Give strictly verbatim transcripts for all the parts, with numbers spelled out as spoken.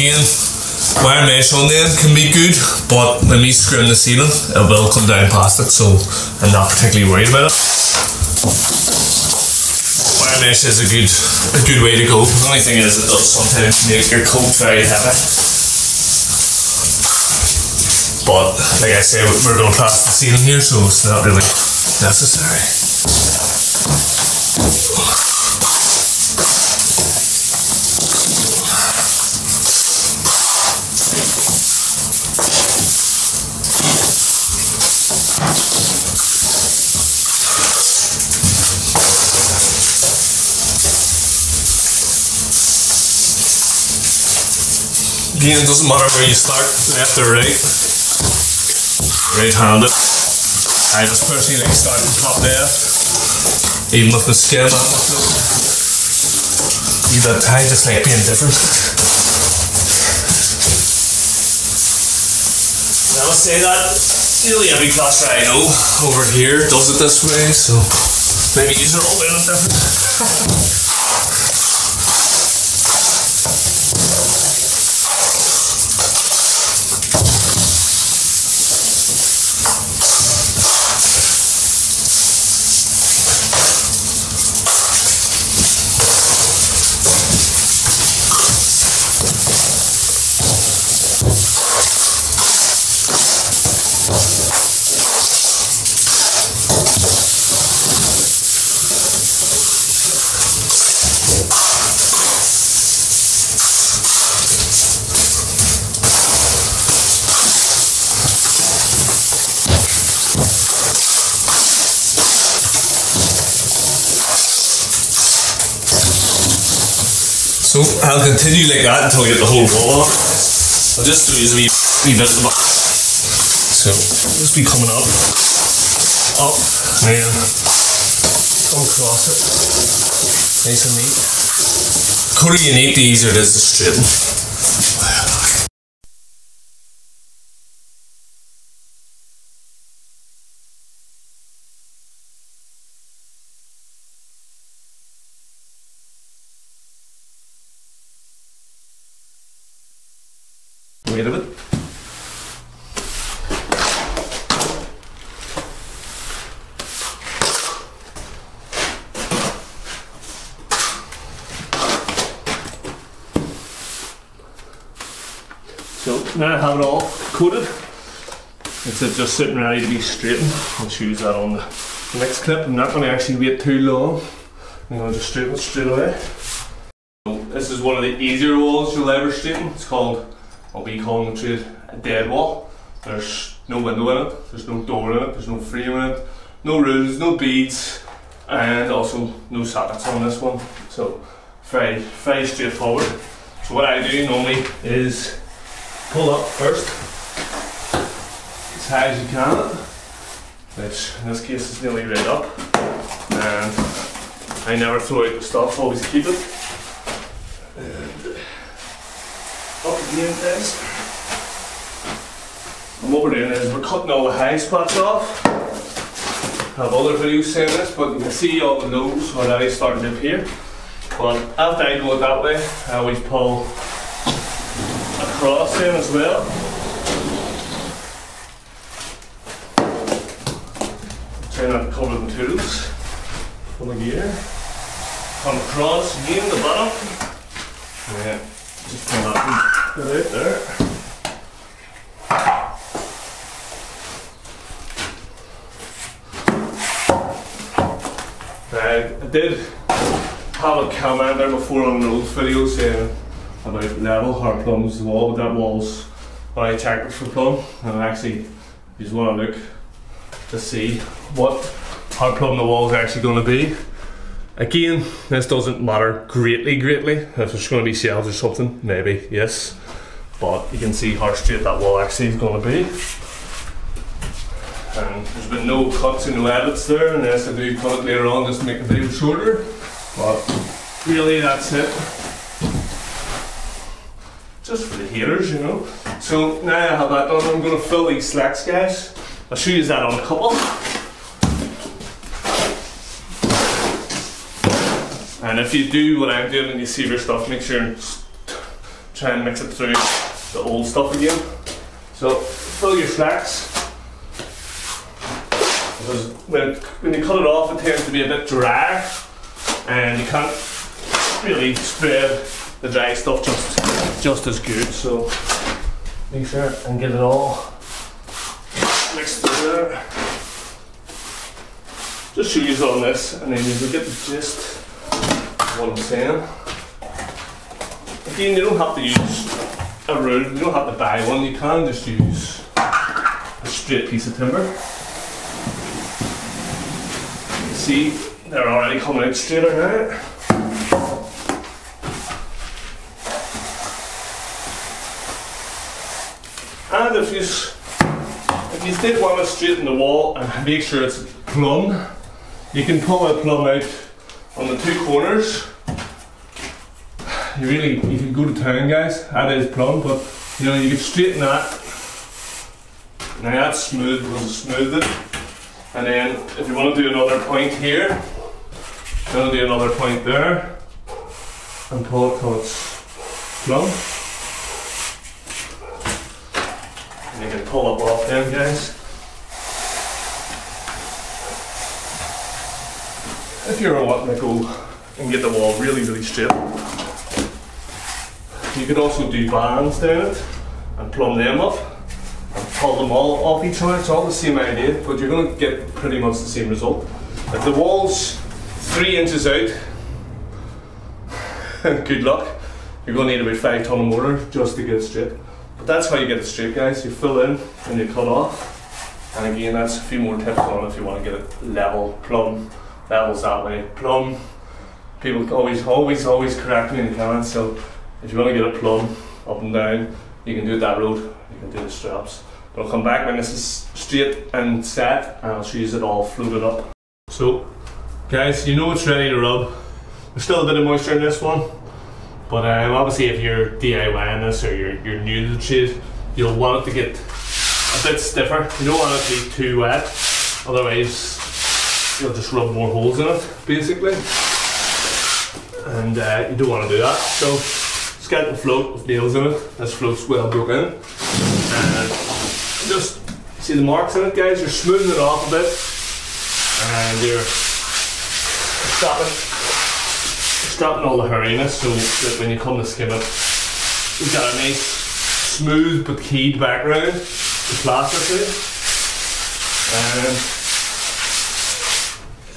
again, wire mesh on there can be good, but when we screw in the ceiling, it will come down past it, so I'm not particularly worried about it. Wire mesh is a good a good way to go. The only thing is it does sometimes make your coat very heavy. But like I say, we're going past the ceiling here, so it's not really necessary. Again, it doesn't matter where you start, left or right. Right-handed. I just personally like starting top there, even with the skin. Either I just like being different. I would say that nearly every class that I know over here does it this way, so maybe these are all a little different. So I'll continue like that until I get the whole wall off. I'll just do these wee, wee bits of it. So I'll just be coming up, up, and then come across it. Nice and neat. The cooler you need, the easier it is to straighten. Weight of it. So now I have it all coated. It's just sitting ready to be straightened. I'll choose that on the next clip. I'm not going to actually wait too long. I'm going to just straighten it straight away. So this is one of the easier walls you'll ever straighten. It's called, I'll be calling the trade, a dead wall. There's no window in it, there's no door in it, there's no frame in it, no rules, no beads, and also no sockets on this one. So very, very straightforward. So what I do normally is pull up first, as high as you can, which in this case is nearly right up. And I never throw out the stuff, always keep it. Up again, guys. And what we're doing is we're cutting all the high spots off. I have other videos saying this, but you can see all the lows already starting to appear. But after I go it that way, I always pull across in as well. Try not to cover them tools. Pull again. Come across again, the bottom. Yeah. Just pull that bit out there. Now, I did have a comment there before on an old video saying about level, how it plumbs the wall, but that wall's when I checked it for plumb, and I actually just want to look to see what how plumb the wall is actually going to be. Again, this doesn't matter greatly, greatly. If there's going to be shelves or something, maybe, yes. But you can see how straight that wall actually is going to be. And there's been no cuts and no edits there, unless I do cut it later on just to make the video shorter. But really, that's it. Just for the haters, you know. So now I have that done, I'm going to fill these slacks, guys. I'll show you that on a couple. And if you do what I'm doing and you see your stuff, make sure and try and mix it through the old stuff again. So fill your flax, because when, when you cut it off it tends to be a bit dry and you can't really spread the dry stuff just, just as good, so make sure and get it all mixed together. Just show you on this and then you can get the gist of what I'm saying. Again, you don't have to use a rule, you don't have to buy one, you can just use a straight piece of timber. See, they're already coming out straighter now. And if you, if you did want to straighten the wall and make sure it's plumb, you can pull a plumb out on the two corners. You really, you can go to town, guys. That is plumb, but you know, you can straighten that. Now that's smooth, we'll smooth it. And then if you want to do another point here, you want to do another point there, and pull it till it's plumb. And you can pull up off them, guys. If you're wanting to go and get the wall really, really straight, you could also do bands down it and plumb them up and pull them all off each other. It's all the same idea, but you're going to get pretty much the same result. If the wall's three inches out, good luck. You're going to need about five ton of mortar just to get it straight. But that's how you get it straight, guys. You fill in and you cut off. And again, that's a few more tips on if you want to get it level, plumb. Levels that way, plumb. People always, always, always correct me in the comments. So if you want to get a plumb up and down, you can do it that road. You can do the straps. But I'll come back when this is straight and set, and I'll show you it all fluted up. So, guys, you know it's ready to rub. There's still a bit of moisture in this one, but um, obviously if you're DIYing this or you're you're new to the trade, you'll want it to get a bit stiffer. You don't want it to be too wet, otherwise you'll just rub more holes in it, basically, and uh, you don't want to do that. So it's got a float with nails in it. This float's well broken in, and just see the marks in it, guys. You're smoothing it off a bit, and you're stopping, stopping all the hurriness, so that when you come to skim it, you've got a nice, smooth but keyed background to plaster to, and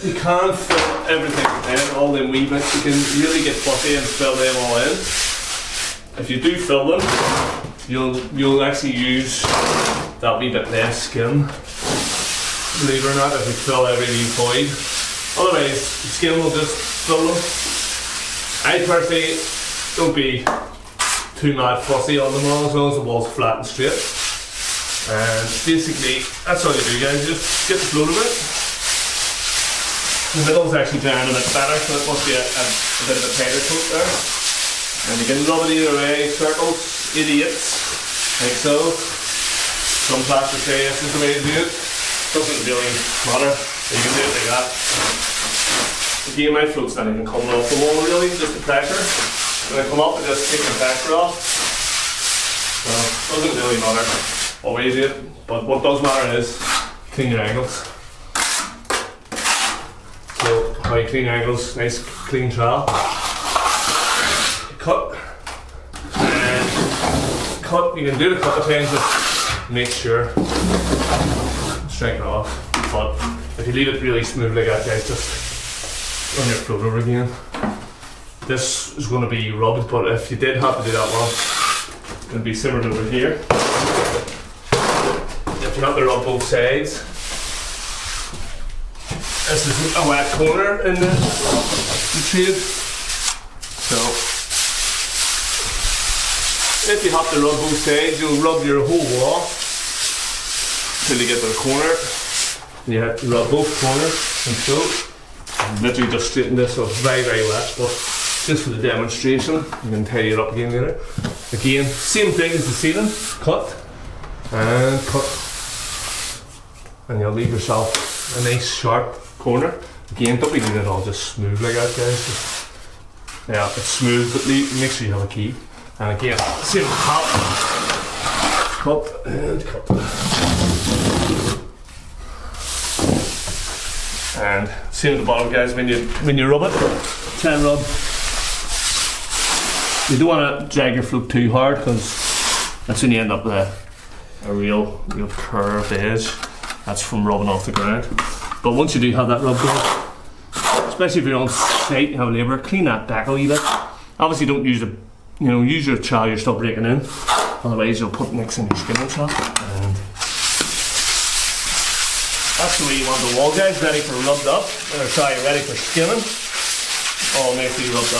you can't fill everything in, all them wee bits. You can really get fussy and fill them all in. If you do fill them, you'll you'll actually use that wee bit less skin. Believe it or not, if you fill every wee void. Otherwise, the skin will just fill them. I personally don't be too mad fussy on them all, as long as the wall's flat and straight. And basically, that's all you do, guys. Just get the float of it. The middle's actually down a bit better, so it must be a, a, a bit of a tighter coat there. And you can rub it either way, circles, idiots, like so. Some plaster say this is the way to do it. Doesn't really matter, but you can do it like that. Again, my float's not even coming off the wall really, just the pressure. When I come up, I just take the pressure off. So, doesn't really matter what way you do it, but what does matter is clean your angles. By clean angles, nice clean trowel. Cut and cut. You can do it a couple of times, but make sure strike it off. But if you leave it really smooth like that, guys, just run your float over again. This is going to be rubbed, but if you did have to do that one, it's going to be simmered over here. If you have to rub both sides. This is a wet corner in the, the trade, so if you have to rub both sides, you'll rub your whole wall till you get to the corner. You have to rub both corners and so. I'm literally just straightened this, so it's very, very wet, but just for the demonstration, I'm going to tidy it up again later. Again, same thing as the ceiling, cut and cut, and you'll leave yourself a nice sharp corner. Again, don't be doing it all just smooth like that, guys. Just, yeah, it's smooth, but make sure you have a key. And again, same cup, cup and cup. And same at the bottom, guys, when you, when you rub it, ten rub. You don't want to drag your float too hard because that's when you end up with a, a real, real curved edge. That's from rubbing off the ground. But once you do have that rub going, especially if you're on site, you have labour, clean that back a wee bit. Obviously don't use the, you know, use your trowel, you're still breaking in, otherwise you'll put nicks in your skin and stuff. And that's the way you want the wall, guys, ready for rubbed up, or sorry, ready for skinning, all nicely rubbed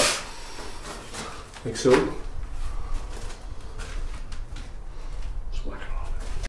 up, like so.